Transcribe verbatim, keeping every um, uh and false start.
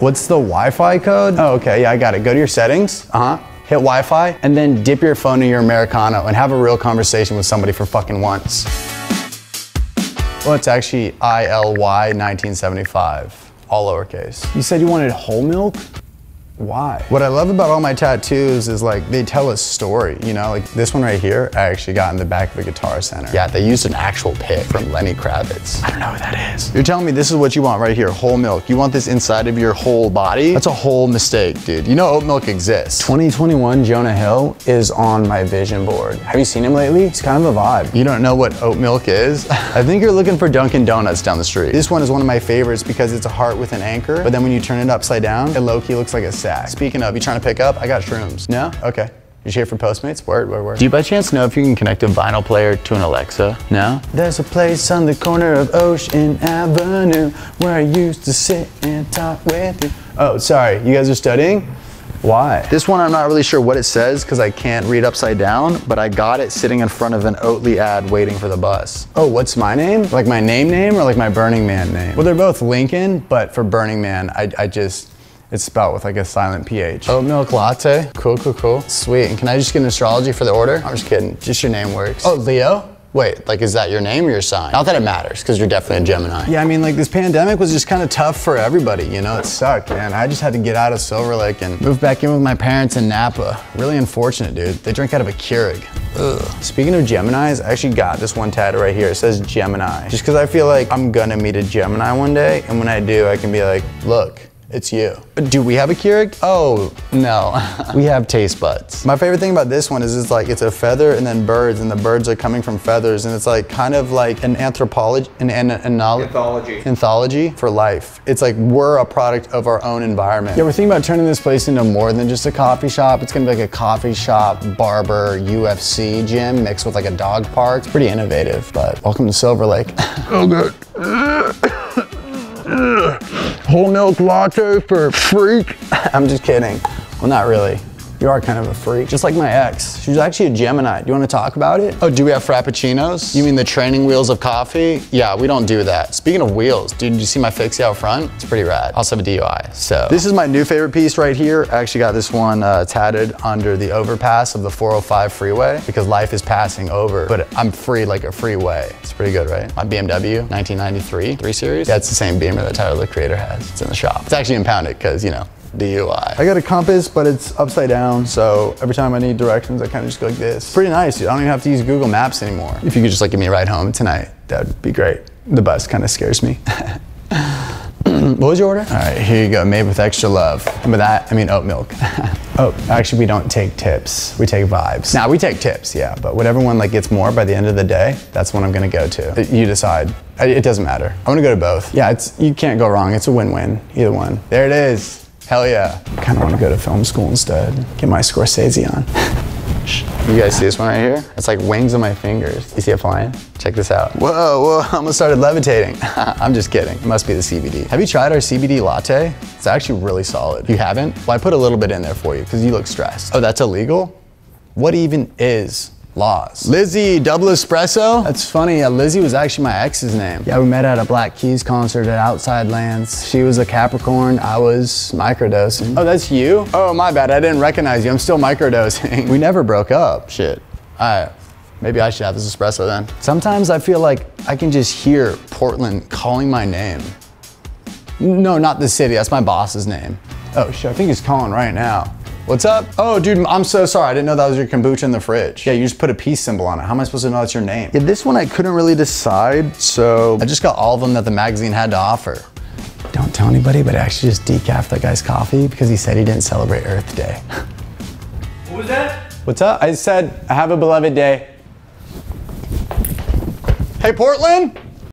What's the Wi-Fi code? Oh, okay, yeah, I got it. Go to your settings, uh-huh, hit Wi-Fi, and then dip your phone in your Americano and have a real conversation with somebody for fucking once. Well, it's actually I L Y nineteen seventy-five, all lowercase. You said you wanted whole milk? Why? What I love about all my tattoos is like they tell a story, you know? Like this one right here, I actually got in the back of a Guitar Center. Yeah, they used an actual pick from Lenny Kravitz. I don't know who that is. You're telling me this is what you want right here, whole milk. You want this inside of your whole body? That's a whole mistake, dude. You know oat milk exists. twenty twenty-one Jonah Hill is on my vision board. Have you seen him lately? It's kind of a vibe. You don't know what oat milk is? I think you're looking for Dunkin' Donuts down the street. This one is one of my favorites because it's a heart with an anchor, but then when you turn it upside down, it low-key looks like a sack. Speaking of, you trying to pick up? I got shrooms. No? Okay. You here for Postmates? Word, word, word. Do you by chance know if you can connect a vinyl player to an Alexa? No? There's a place on the corner of Ocean Avenue where I used to sit and talk with you. Oh, sorry. You guys are studying? Why? This one I'm not really sure what it says because I can't read upside down, but I got it sitting in front of an Oatly ad waiting for the bus. Oh, what's my name? Like my name name or like my Burning Man name? Well, they're both Lincoln, but for Burning Man, I, I just... It's spelled with like a silent P H. Oat milk latte. Cool, cool, cool. Sweet. And can I just get an astrology for the order? I'm just kidding. Just your name works. Oh, Leo? Wait, like is that your name or your sign? Not that it matters, because you're definitely a Gemini. Yeah, I mean like this pandemic was just kind of tough for everybody, you know? It sucked, man. I just had to get out of Silver Lake and move back in with my parents in Napa. Really unfortunate, dude. They drink out of a Keurig. Ugh. Speaking of Geminis, I actually got this one tattoo right here. It says Gemini. Just because I feel like I'm gonna meet a Gemini one day, and when I do, I can be like, look, it's you. Do we have a Keurig? Oh, no. We have taste buds. My favorite thing about this one is it's like, it's a feather and then birds, and the birds are coming from feathers, and it's like kind of like an anthropology, an, an, an anthology. anthology for life. It's like we're a product of our own environment. Yeah, we're thinking about turning this place into more than just a coffee shop. It's gonna be like a coffee shop, barber, U F C gym mixed with like a dog park. It's pretty innovative, but welcome to Silver Lake. Oh, good. Ugh. Whole milk latte for a freak. I'm just kidding. Well, not really. You are kind of a freak. Just like my ex. She's actually a Gemini. Do you want to talk about it? Oh, do we have frappuccinos? You mean the training wheels of coffee? Yeah, we don't do that. Speaking of wheels, dude, did you see my fixie out front? It's pretty rad. I also have a D U I, so. This is my new favorite piece right here. I actually got this one uh, tatted under the overpass of the four oh five freeway because life is passing over, but I'm free like a freeway. It's pretty good, right? My B M W nineteen ninety-three three series. That's the same Beamer that Tyler the Creator has. It's in the shop. It's actually impounded because, you know, D U I. I got a compass, but it's upside down, so every time I need directions, I kind of just go like this. Pretty nice, dude. I don't even have to use Google Maps anymore. If you could just like give me a ride home tonight, that would be great. The bus kind of scares me. What was your order? All right, here you go, made with extra love. And by that, I mean oat milk. Oh, actually, we don't take tips. We take vibes. Now, nah, we take tips, yeah, but whatever one like gets more by the end of the day, that's what I'm gonna go to. You decide. It doesn't matter. I'm gonna go to both. Yeah, it's you can't go wrong. It's a win-win, either one. There it is. Hell yeah. I kinda wanna go to film school instead. Get my Scorsese on. You guys see this one right here? It's like wings on my fingers. You see it flying? Check this out. Whoa, whoa, I almost started levitating. I'm just kidding. It must be the C B D. Have you tried our C B D latte? It's actually really solid. You haven't? Well, I put a little bit in there for you because you look stressed. Oh, that's illegal? What even is laws? Lizzie, double espresso? That's funny, uh, Lizzie was actually my ex's name. Yeah, we met at a Black Keys concert at Outside Lands. She was a Capricorn, I was microdosing. Oh, that's you? Oh, my bad, I didn't recognize you. I'm still microdosing. We never broke up. Shit. All right, maybe I should have this espresso then. Sometimes I feel like I can just hear Portland calling my name. No, not the city, that's my boss's name. Oh, shit, I think he's calling right now. What's up? Oh, dude, I'm so sorry. I didn't know that was your kombucha in the fridge. Yeah, you just put a peace symbol on it. How am I supposed to know that's your name? Yeah, this one I couldn't really decide, so I just got all of them that the magazine had to offer. Don't tell anybody, but I actually just decaf that guy's coffee because he said he didn't celebrate Earth Day. What was that? What's up? I said, have a beloved day. Hey, Portland?